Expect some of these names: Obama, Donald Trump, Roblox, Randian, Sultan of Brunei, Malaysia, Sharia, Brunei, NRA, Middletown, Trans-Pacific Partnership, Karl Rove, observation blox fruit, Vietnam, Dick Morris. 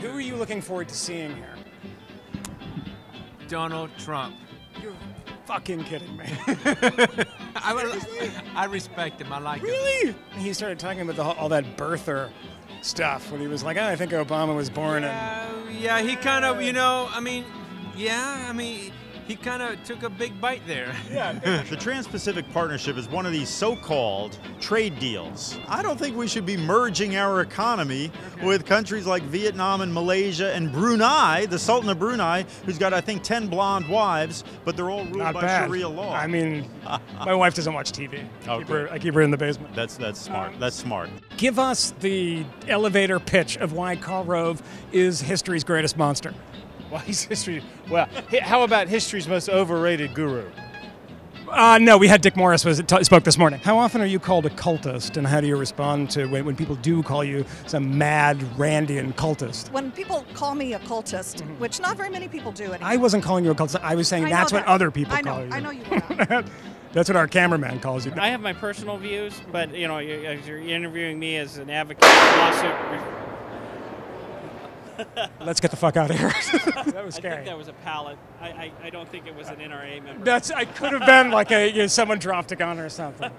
Who are you looking forward to seeing here? Donald Trump. You're fucking kidding me. I respect him. I like him. Really? He started talking about all that birther stuff when he was like, oh, I think Obama was born. Yeah, he kind of, you know, I mean, yeah, I mean, he kind of took a big bite there. Yeah. The Trans-Pacific Partnership is one of these so-called trade deals. I don't think we should be merging our economy with countries like Vietnam and Malaysia and Brunei, the Sultan of Brunei, who's got, I think, 10 blonde wives, but they're all ruled by Sharia law. I mean, my wife doesn't watch TV. I keep her in the basement. That's smart. That's smart. Give us the elevator pitch of why Karl Rove is history's greatest monster. Why is history? Well, how about history's most overrated guru? No, we had Dick Morris spoke this morning. How often are you called a cultist, and how do you respond to when people do call you some mad Randian cultist? When people call me a cultist, which not very many people do anymore. I wasn't calling you a cultist. I was saying that's what other people call you. I know you were. That's what our cameraman calls you. I have my personal views, but you know, as you're interviewing me as an advocate lawsuit. Let's get the fuck out of here. That was scary. I think that was a pallet. I don't think it was an NRA member. I could have been like someone dropped a gun or something.